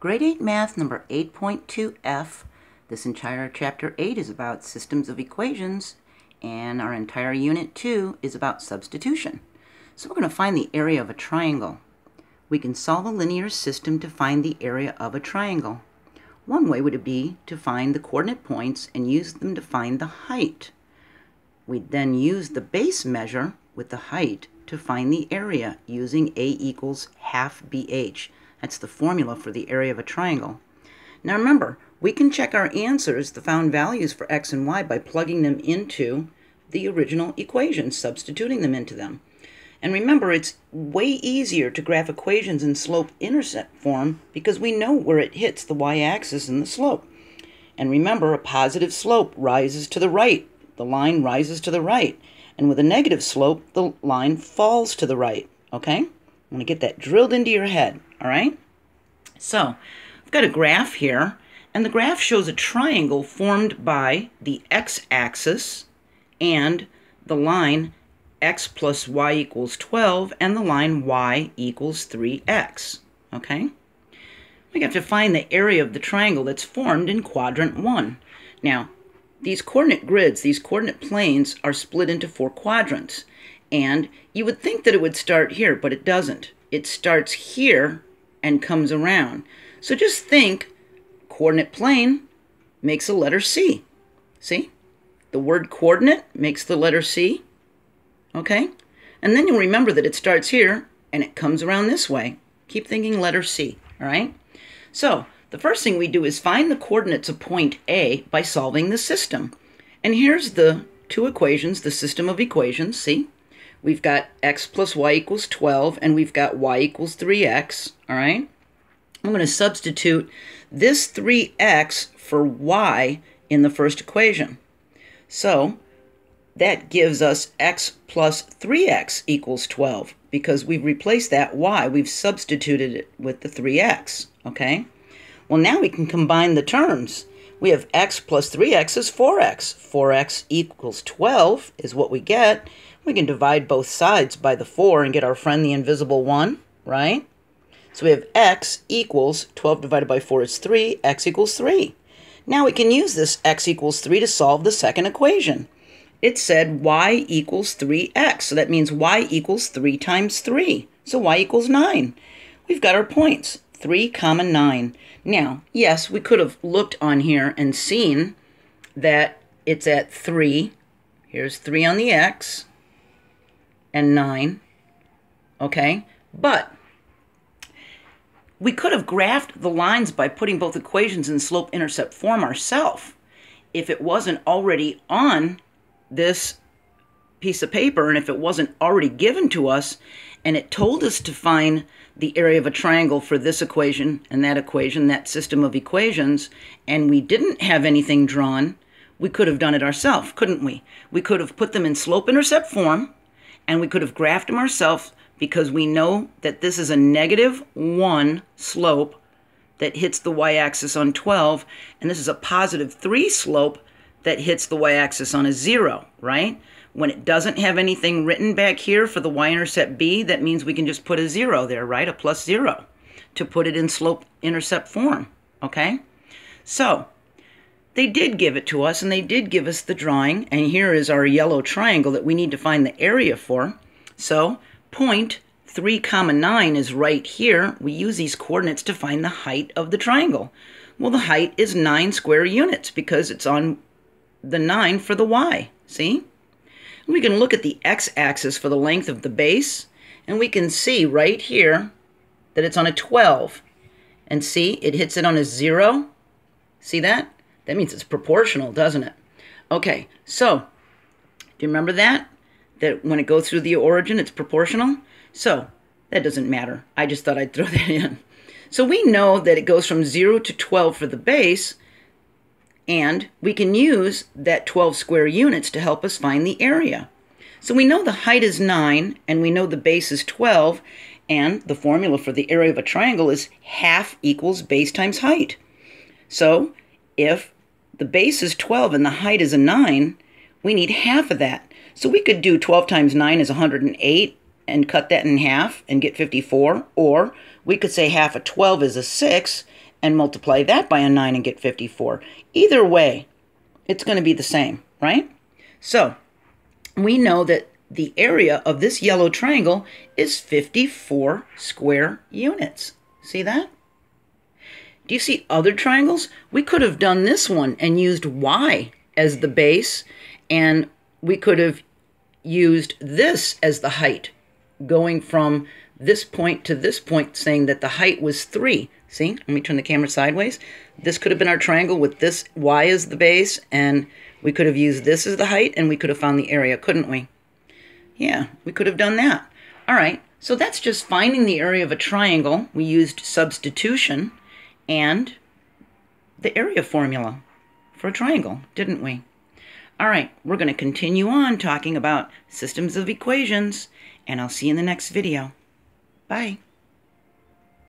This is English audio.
Grade 8 Math number 8.2F. This entire chapter 8 is about systems of equations, and our entire unit 2 is about substitution. So we're going to find the area of a triangle. We can solve a linear system to find the area of a triangle. One way would be to find the coordinate points and use them to find the height. We'd then use the base measure with the height to find the area using A equals half BH. That's the formula for the area of a triangle. Now remember, we can check our answers, the found values for x and y, by plugging them into the original equation, substituting them into them. And remember, it's way easier to graph equations in slope-intercept form because we know where it hits the y-axis and the slope. And remember, a positive slope rises to the right. The line rises to the right. And with a negative slope, the line falls to the right. Okay? I'm going to get that drilled into your head. All right? So, I've got a graph here. And the graph shows a triangle formed by the x-axis and the line x plus y equals 12, and the line y equals 3x, okay? We have to find the area of the triangle that's formed in quadrant 1. Now, these coordinate grids, these coordinate planes, are split into 4 quadrants, and you would think that it would start here, but it doesn't. It starts here and comes around. So just think, coordinate plane makes a letter C. See? The word coordinate makes the letter C. Okay? And then you'll remember that it starts here and it comes around this way. Keep thinking letter C, all right? So, the first thing we do is find the coordinates of point A by solving the system. And here's the 2 equations, the system of equations, see? We've got x plus y equals 12 and we've got y equals 3x, all right? I'm going to substitute this 3x for y in the first equation. So, that gives us x plus 3x equals 12 because we've replaced that y. We've substituted it with the 3x, okay? Well, now we can combine the terms. We have x plus 3x is 4x. 4x equals 12 is what we get. We can divide both sides by the 4 and get our friend the invisible 1, right? So we have x equals 12 divided by 4 is 3. X equals 3. Now we can use this x equals 3 to solve the second equation. It said y equals 3x, so that means y equals 3 times 3, so y equals 9. We've got our points, 3, comma 9. Now, yes, we could have looked on here and seen that it's at 3. Here's 3 on the x, and 9, okay? But we could have graphed the lines by putting both equations in slope-intercept form ourselves if it wasn't already on this piece of paper, and if it wasn't already given to us and it told us to find the area of a triangle for this equation, that system of equations, and we didn't have anything drawn, we could have done it ourselves, couldn't we? We could have put them in slope-intercept form and we could have graphed them ourselves because we know that this is a negative 1 slope that hits the y-axis on 12, and this is a positive 3 slope that hits the y-axis on a 0, right? When it doesn't have anything written back here for the y-intercept b, that means we can just put a 0 there, right? A plus 0 to put it in slope-intercept form, okay? So, they did give it to us, and they did give us the drawing, and here is our yellow triangle that we need to find the area for. So, point 3, comma 9 is right here. We use these coordinates to find the height of the triangle. Well, the height is 9 square units because it's on the 9 for the y, see? And we can look at the x-axis for the length of the base, and we can see right here that it's on a 12. And see, it hits it on a 0. See that? That means it's proportional, doesn't it? Okay, so, do you remember that? That when it goes through the origin, it's proportional? So, that doesn't matter. I just thought I'd throw that in. So we know that it goes from 0 to 12 for the base, and we can use that 12 square units to help us find the area. So we know the height is 9, and we know the base is 12, and the formula for the area of a triangle is half equals base times height. So if the base is 12 and the height is a 9, we need half of that. So we could do 12 times 9 is 108 and cut that in half and get 54, or we could say half of 12 is a 6 and multiply that by a 9 and get 54. Either way, it's going to be the same, right? So we know that the area of this yellow triangle is 54 square units. See that? Do you see other triangles? We could have done this one and used y as the base, and we could have used this as the height, going from this point to this point, saying that the height was 3. See? Let me turn the camera sideways. This could have been our triangle with this y as the base, and we could have used this as the height, and we could have found the area, couldn't we? Yeah, we could have done that. All right, so that's just finding the area of a triangle. We used substitution and the area formula for a triangle, didn't we? All right, we're going to continue on talking about systems of equations, and I'll see you in the next video. Bye.